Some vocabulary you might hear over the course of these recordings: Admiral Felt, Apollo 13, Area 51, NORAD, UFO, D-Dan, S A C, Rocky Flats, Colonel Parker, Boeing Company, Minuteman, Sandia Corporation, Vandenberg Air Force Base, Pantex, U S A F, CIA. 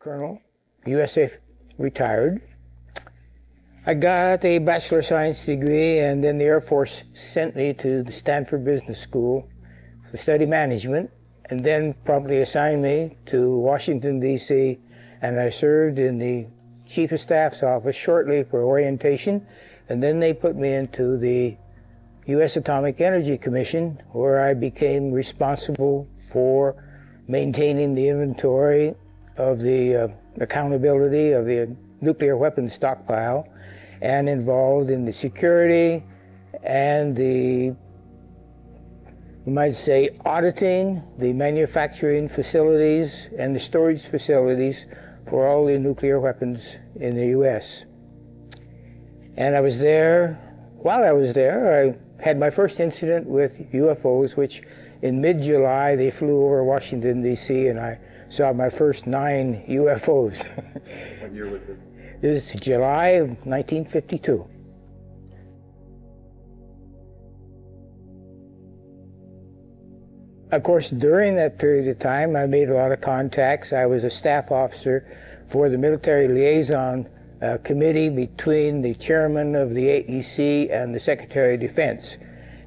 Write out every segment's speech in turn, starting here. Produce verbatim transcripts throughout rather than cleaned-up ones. Colonel, U S A F retired. I got a Bachelor of Science degree, and then the Air Force sent me to the Stanford Business School to study management, and then promptly assigned me to Washington, D C, and I served in the Chief of Staff's office shortly for orientation, and then they put me into the U S Atomic Energy Commission, where I became responsible for maintaining the inventory of the uh, accountability of the nuclear weapons stockpile, and involved in the security and the, you might say, auditing the manufacturing facilities and the storage facilities for all the nuclear weapons in the U S. And I was there, while I was there, I had my first incident with U F Os, which in mid-July they flew over Washington, D C, and I saw my first nine U F Os. What year was this? This is July of nineteen fifty-two. Of course, during that period of time, I made a lot of contacts. I was a staff officer for the military liaison uh, committee between the chairman of the A E C and the Secretary of Defense.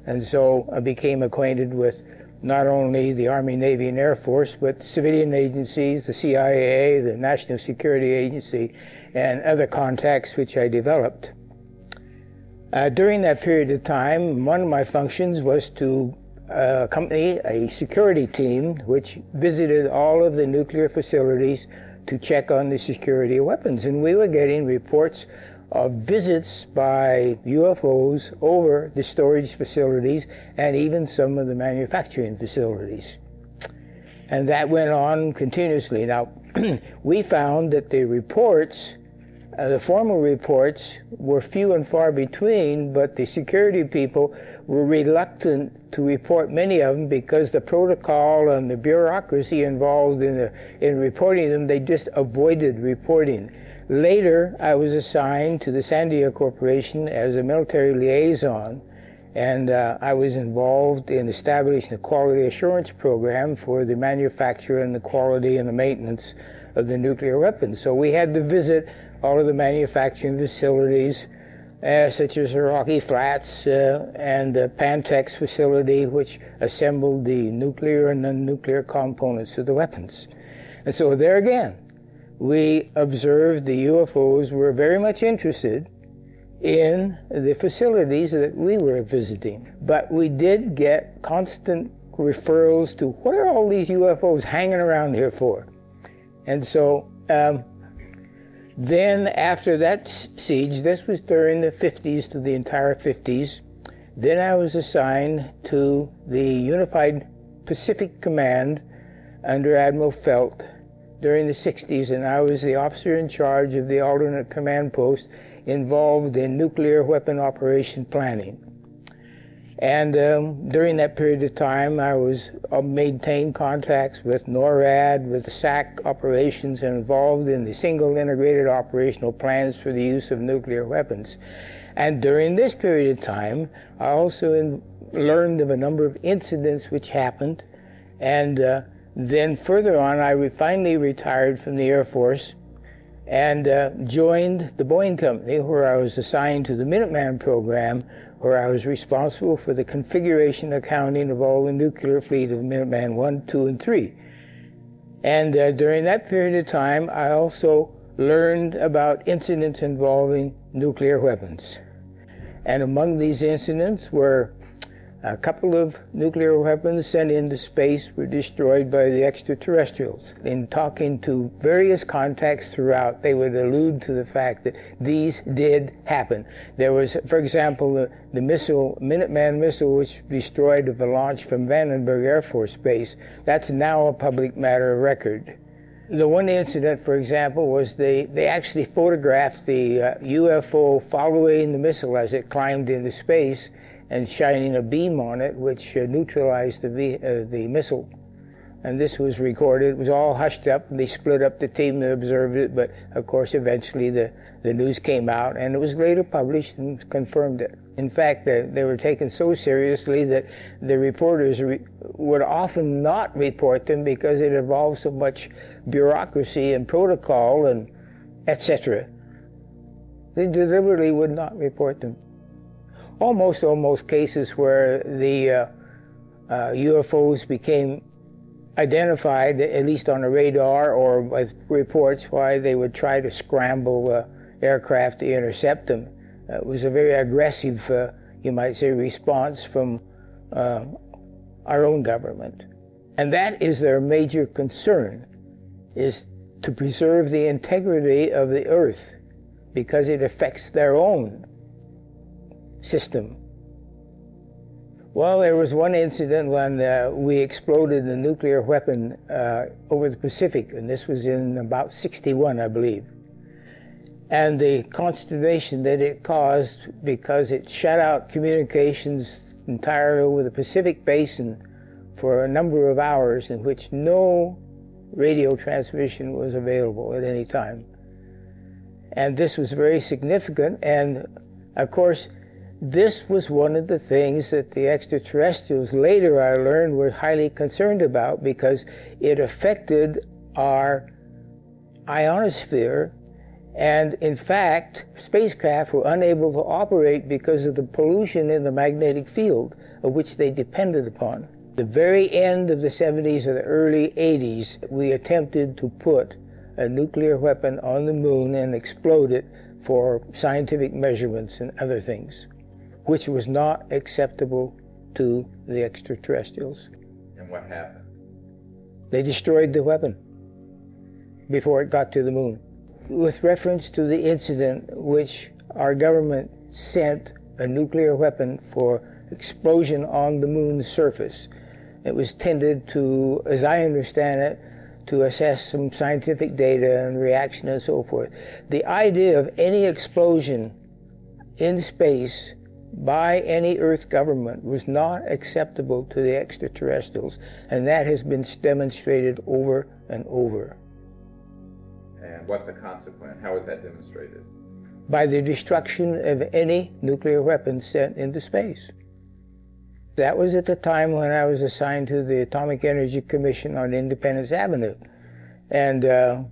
And so I became acquainted with not only the Army, Navy, and Air Force, but civilian agencies, the C I A, the National Security Agency, and other contacts which I developed. Uh, during that period of time, one of my functions was to uh, accompany a security team which visited all of the nuclear facilities to check on the security of weapons. And we were getting reports of visits by U F Os over the storage facilities and even some of the manufacturing facilities. And that went on continuously. Now, we found that the reports, uh, the formal reports, were few and far between, but the security people were reluctant to report many of them because the protocol and the bureaucracy involved in, the, in reporting them, they just avoided reporting. Later, I was assigned to the Sandia Corporation as a military liaison, and uh, I was involved in establishing a quality assurance program for the manufacture and the quality and the maintenance of the nuclear weapons. So we had to visit all of the manufacturing facilities, uh, such as the Rocky Flats uh, and the Pantex facility, which assembled the nuclear and non-nuclear components of the weapons. And so there again, we observed the U F Os were very much interested in the facilities that we were visiting. But we did get constant referrals to, what are all these U F Os hanging around here for? And so um, then after that siege, this was during the fifties to the entire fifties, then I was assigned to the Unified Pacific Command under Admiral Felt during the sixties, and I was the officer in charge of the alternate command post involved in nuclear weapon operation planning. And um, during that period of time, I was uh, maintained contacts with NORAD, with the S A C operations, involved in the single integrated operational plans for the use of nuclear weapons. And during this period of time, I also in, learned of a number of incidents which happened, and uh, Then further on, I re finally retired from the Air Force and uh, joined the Boeing Company, where I was assigned to the Minuteman program, where I was responsible for the configuration accounting of all the nuclear fleet of Minuteman one, two, and three. And uh, during that period of time, I also learned about incidents involving nuclear weapons. And among these incidents were a couple of nuclear weapons sent into space were destroyed by the extraterrestrials. In talking to various contacts throughout, they would allude to the fact that these did happen. There was, for example, the, the missile, Minuteman missile, which destroyed the launch from Vandenberg Air Force Base. That's now a public matter of record. The one incident, for example, was they, they actually photographed the uh, U F O following the missile as it climbed into space, and shining a beam on it, which uh, neutralized the, uh, the missile. and this was recorded. It was all hushed up, and they split up the team that observed it, but of course eventually the, the news came out, and it was later published and confirmed it. In fact, they, they were taken so seriously that the reporters re would often not report them because it involved so much bureaucracy and protocol and et cetera. They deliberately would not report them. Almost, almost cases where the uh, uh, U F Os became identified, at least on a radar or with reports, why they would try to scramble uh, aircraft to intercept them. Uh, it was a very aggressive, uh, you might say, response from uh, our own government. And that is their major concern, is to preserve the integrity of the Earth, because it affects their own system. Well, there was one incident when uh, we exploded a nuclear weapon uh, over the Pacific, and this was in about sixty-one, I believe. And the consternation that it caused, because it shut out communications entirely over the Pacific Basin for a number of hours, in which no radio transmission was available at any time. And this was very significant, and of course, this was one of the things that the extraterrestrials, later I learned, were highly concerned about, because it affected our ionosphere, and in fact, spacecraft were unable to operate because of the pollution in the magnetic field of which they depended upon. The very end of the seventies or the early eighties, we attempted to put a nuclear weapon on the moon and explode it for scientific measurements and other things, which was not acceptable to the extraterrestrials. And what happened? They destroyed the weapon before it got to the moon. With reference to the incident which our government sent a nuclear weapon for explosion on the moon's surface, it was tended to, as I understand it, to assess some scientific data and reaction and so forth. The idea of any explosion in space by any Earth government was not acceptable to the extraterrestrials, and that has been demonstrated over and over. And what's the consequence? How is that demonstrated? By the destruction of any nuclear weapon sent into space. That was at the time when I was assigned to the Atomic Energy Commission on Independence Avenue. And uh,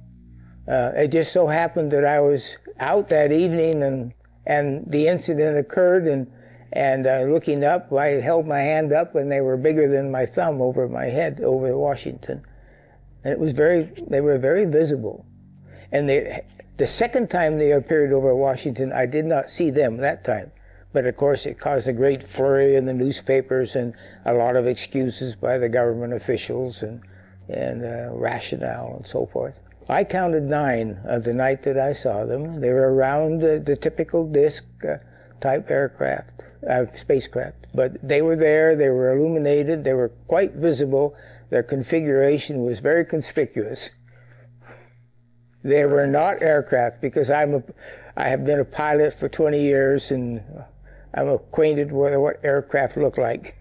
uh, it just so happened that I was out that evening, and, and the incident occurred, and, and uh, looking up, I held my hand up, and they were bigger than my thumb over my head over Washington. And it was very, they were very visible. And they, the second time they appeared over Washington, I did not see them that time. But of course, it caused a great flurry in the newspapers and a lot of excuses by the government officials and, and uh, rationale and so forth. I counted nine of the night that I saw them. They were around uh, the typical disc uh, type aircraft, uh, spacecraft. But they were there, they were illuminated, they were quite visible. Their configuration was very conspicuous. They were not aircraft, because I'm a, I have been a pilot for twenty years, and I'm acquainted with what aircraft look like.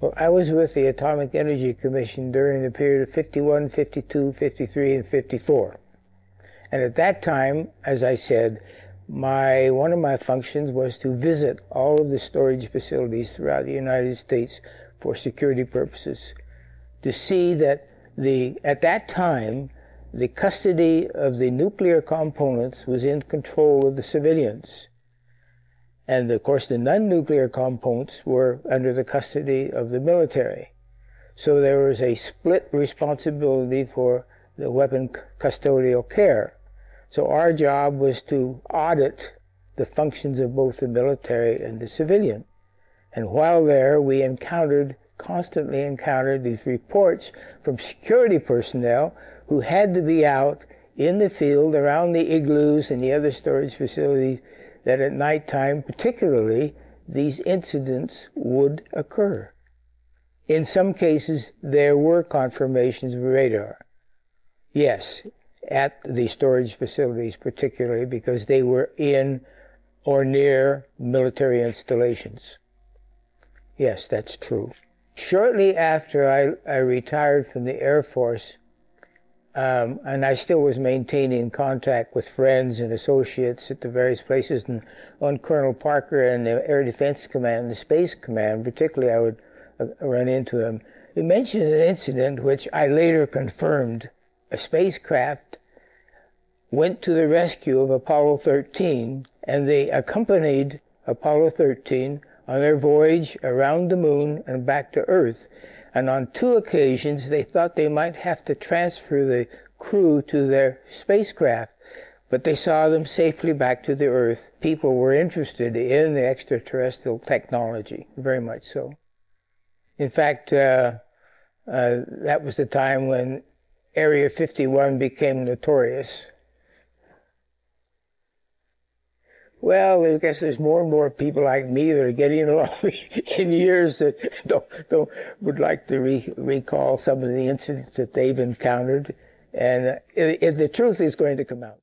Well, I was with the Atomic Energy Commission during the period of fifty-one, fifty-two, fifty-three, and fifty-four. And at that time, as I said, my, one of my functions was to visit all of the storage facilities throughout the United States for security purposes, to see that the, at that time, the custody of the nuclear components was in control of the civilians. And, of course, the non-nuclear components were under the custody of the military. So there was a split responsibility for the weapon custodial care. So our job was to audit the functions of both the military and the civilian. And while there, we encountered, constantly encountered these reports from security personnel who had to be out in the field around the igloos and the other storage facilities, that at nighttime, particularly, these incidents would occur. In some cases, there were confirmations of radar. Yes, at the storage facilities particularly, because they were in or near military installations. Yes, that's true. shortly after I, I retired from the Air Force, um, and I still was maintaining contact with friends and associates at the various places, and on Colonel Parker and the Air Defense Command, and the Space Command, particularly, I would uh, run into him. He mentioned an incident which I later confirmed. A spacecraft went to the rescue of Apollo thirteen, and they accompanied Apollo thirteen on their voyage around the moon and back to Earth. And on two occasions, they thought they might have to transfer the crew to their spacecraft, but they saw them safely back to the Earth. People were interested in the extraterrestrial technology, very much so. In fact, uh, uh, that was the time when Area fifty-one became notorious. Well, I guess there's more and more people like me that are getting along in years that don't, don't, would like to re recall some of the incidents that they've encountered. And uh, it, it, the truth is going to come out.